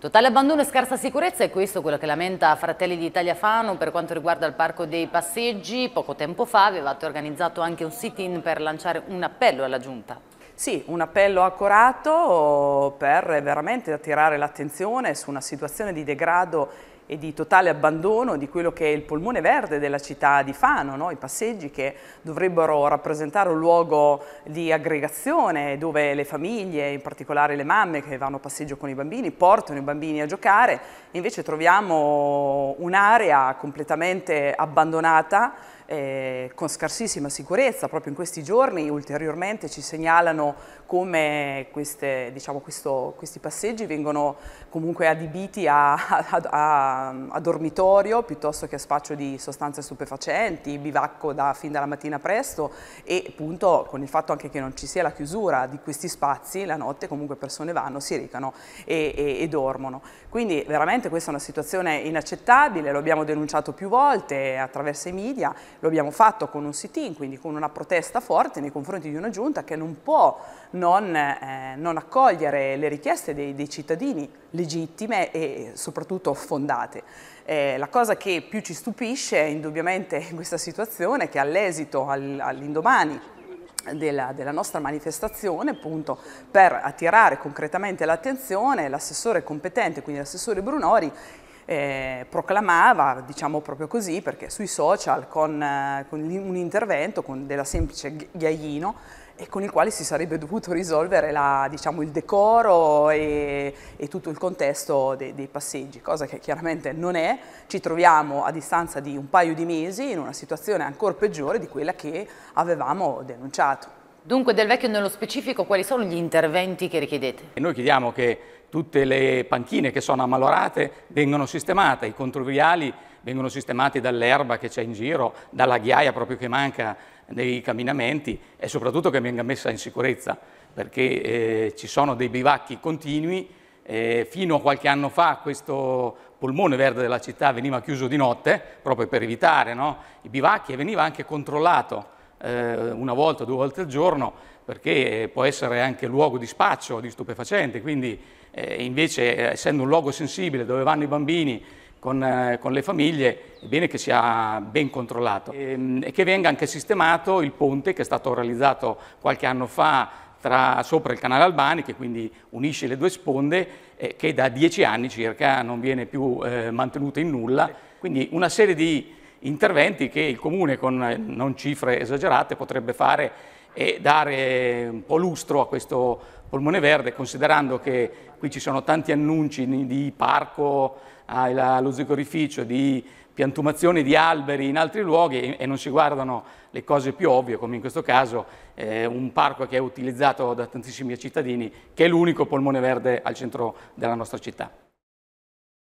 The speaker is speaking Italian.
Totale abbandono e scarsa sicurezza è questo quello che lamenta Fratelli d'Italia Fano per quanto riguarda il Parco dei Passeggi. Poco tempo fa avevate organizzato anche un sit-in per lanciare un appello alla Giunta. Sì, un appello accurato per veramente attirare l'attenzione su una situazione di degrado e di totale abbandono di quello che è il polmone verde della città di Fano, no? I passeggi che dovrebbero rappresentare un luogo di aggregazione dove le famiglie, in particolare le mamme che vanno a passeggio con i bambini, portano i bambini a giocare, invece troviamo un'area completamente abbandonata con scarsissima sicurezza. Proprio in questi giorni ulteriormente ci segnalano come questi passeggi vengono comunque adibiti a dormitorio piuttosto che a spaccio di sostanze stupefacenti, bivacco fin dalla mattina presto, e appunto con il fatto anche che non ci sia la chiusura di questi spazi, la notte comunque persone vanno, si recano e dormono. Quindi veramente questa è una situazione inaccettabile, lo abbiamo denunciato più volte attraverso i media. Lo abbiamo fatto con un sit-in, quindi con una protesta forte nei confronti di una giunta che non può non accogliere le richieste dei cittadini, legittime e soprattutto fondate. La cosa che più ci stupisce indubbiamente in questa situazione è che all'esito, all'indomani della nostra manifestazione, appunto per attirare concretamente l'attenzione, l'assessore competente, quindi l'assessore Brunori, proclamava, diciamo proprio così, perché sui social con un intervento della semplice Ghiaino, e con il quale si sarebbe dovuto risolvere il decoro e tutto il contesto dei passeggi, cosa che chiaramente non è. Ci troviamo a distanza di un paio di mesi in una situazione ancora peggiore di quella che avevamo denunciato. Dunque, Del Vecchio, nello specifico, quali sono gli interventi che richiedete? E noi chiediamo che tutte le panchine che sono ammalorate vengano sistemate, i controviali vengono sistemati dall'erba che c'è in giro, dalla ghiaia proprio che manca nei camminamenti, e soprattutto che venga messa in sicurezza, perché ci sono dei bivacchi continui. Fino a qualche anno fa questo polmone verde della città veniva chiuso di notte proprio per evitare, no? I bivacchi, e veniva anche controllato una volta, due volte al giorno, perché può essere anche luogo di spaccio di stupefacenti, quindi invece essendo un luogo sensibile dove vanno i bambini con le famiglie, è bene che sia ben controllato e che venga anche sistemato il ponte che è stato realizzato qualche anno fa sopra il canale Albani, che quindi unisce le due sponde, che da 10 anni circa non viene più mantenuto in nulla. Quindi una serie di interventi che il Comune, con non cifre esagerate, potrebbe fare e dare un po' lustro a questo polmone verde, considerando che qui ci sono tanti annunci di parco allo zecorificio, di piantumazioni di alberi in altri luoghi, e non si guardano le cose più ovvie, come in questo caso un parco che è utilizzato da tantissimi cittadini, che è l'unico polmone verde al centro della nostra città.